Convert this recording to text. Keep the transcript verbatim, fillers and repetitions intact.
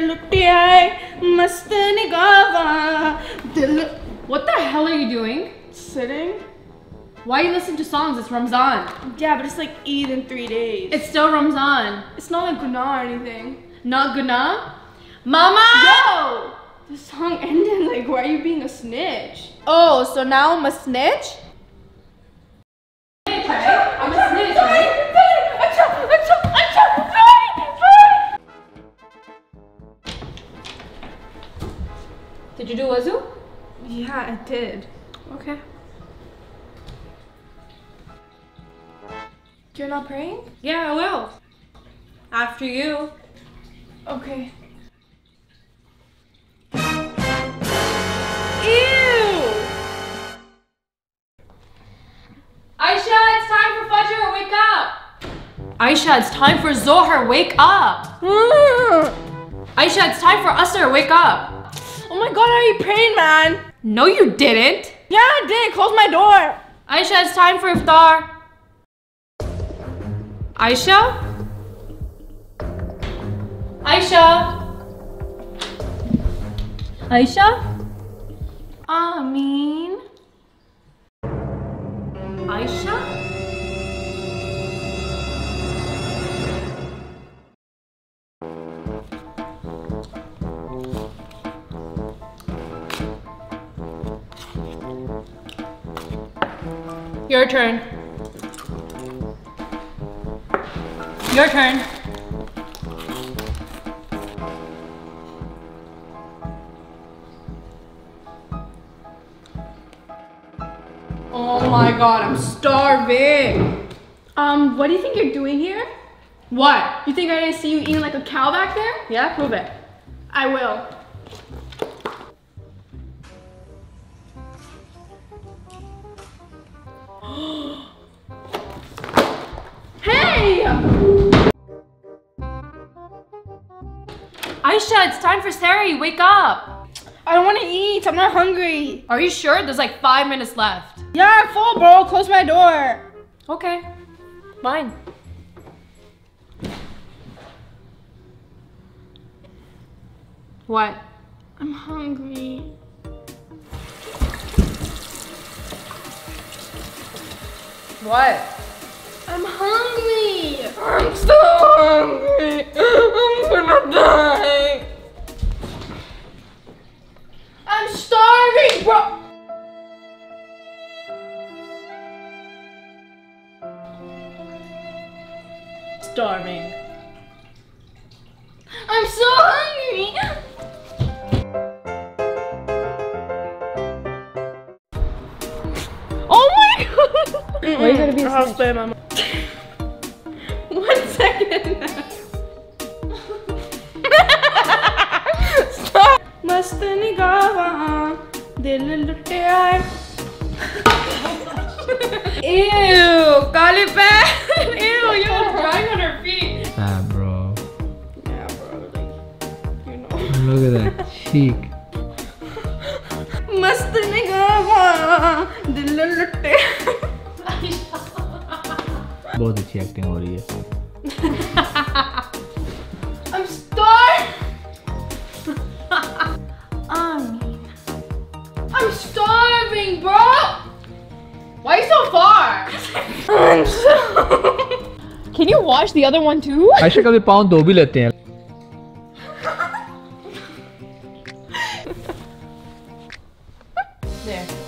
लुटी है मस्त निगावा दिल. What the hell are you doing? Sitting. Why you listen to songs? It's Ramzan. Yeah, but it's like Eid in three days. It's still Ramzan. It's not like gunah or anything. Not gunah? Mama! Yo! The song ended, like, why are you being a snitch? Oh, so now I'm a snitch? I'm a snitch, right? Did you do wuzu? Yeah, I did. Okay. You're not praying? Yeah, I will. After you. Okay. Ew! Aisha, it's time for Fajr, wake up! Aisha, it's time for Zohar, wake up! Aisha, it's time for Asr, wake up! Oh my god, are you praying, man? No, you didn't! Yeah, I did! Close my door! Aisha, it's time for iftar! Aisha? Aisha? Aisha? Ameen? Aisha? Your turn. Your turn. Oh my god, I'm starving. Um, what do you think you're doing here? What? You think I didn't see you eating like a cow back there? Yeah, prove it. I will. Hey! Aisha, it's time for Sari, wake up! I don't want to eat, I'm not hungry. Are you sure? There's like five minutes left. Yeah, I'm full, bro, close my door. Okay, fine. What? I'm hungry. What? I'm hungry! I'm so hungry! I'm gonna die! I'm starving, bro! Starving. I'm so hungry! Oh my god! Mm-mm. Why are you gonna be a snitch? I'll spare my mom. One second. Stop. Mastani gawa, dil lutte aaye. Ew, Kali pe. Ew, you're drying on her feet. Ah, bro. Yeah, bro. Like, you know. Look at that cheek. Mastani gawa, dil lutte aaye. बहुत अच्छी acting हो रही है. I'm starving. Amin. I'm starving, bro. Why so far? I'm so. Can you wash the other one too? Ayesha कभी पाँव दो भी लेते हैं. There.